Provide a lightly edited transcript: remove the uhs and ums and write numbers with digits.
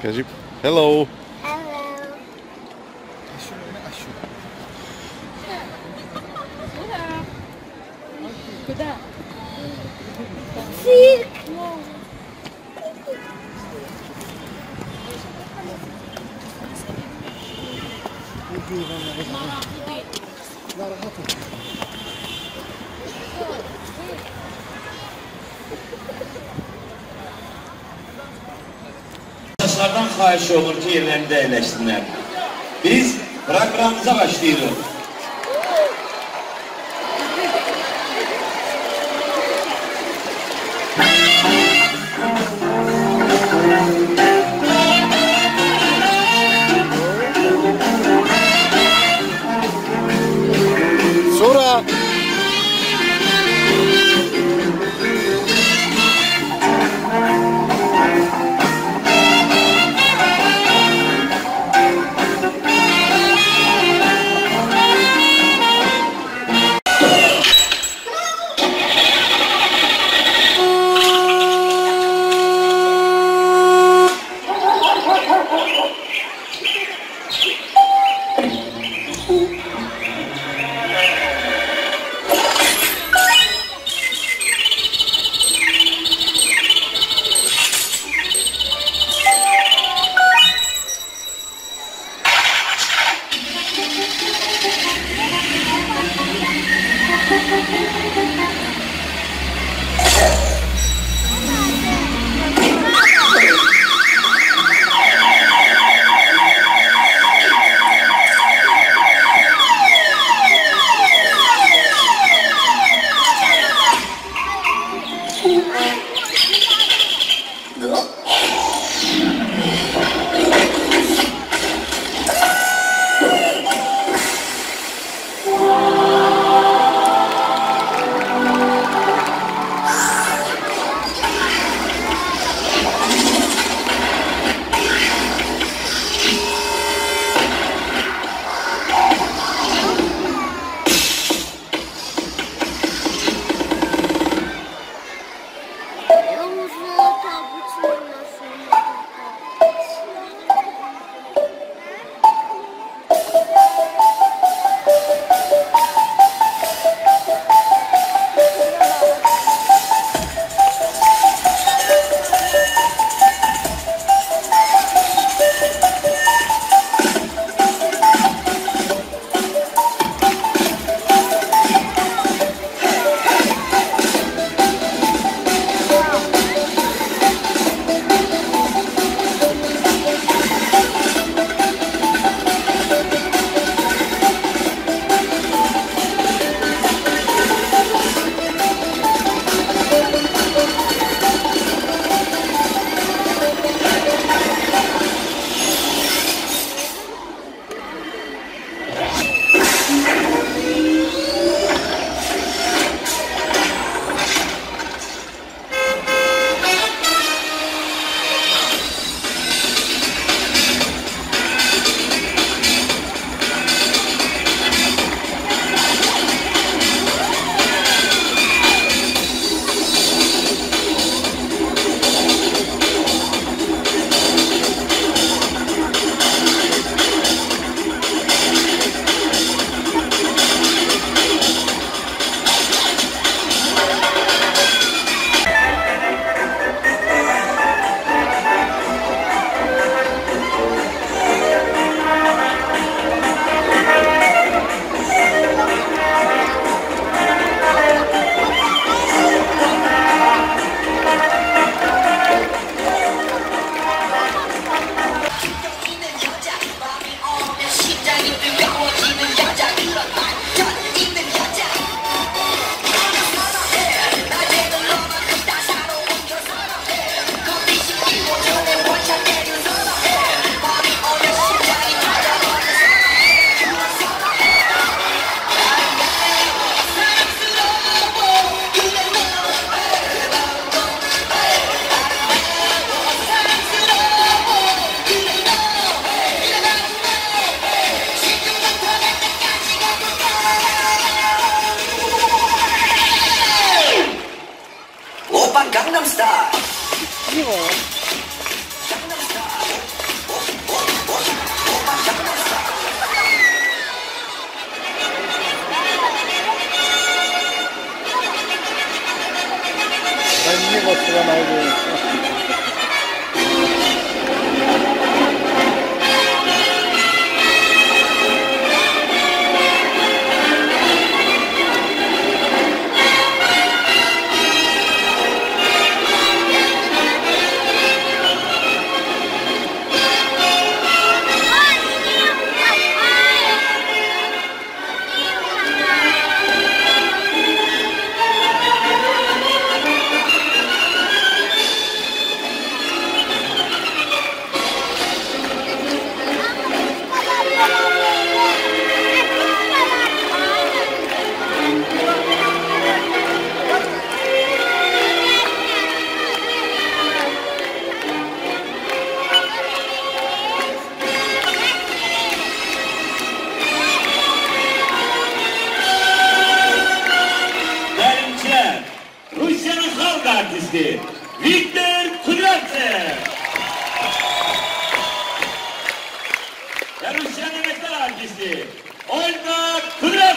Скажи hello. Hello. Куда? Цирк. Arkadaşlardan xahiş olur ki yerlerinde yerleşsinler. Biz programımıza başlıyoruz. Sonra Gangnam Style. Victor Kudryavtsev. La rusiana metal artisti Olga Kudryavtseva.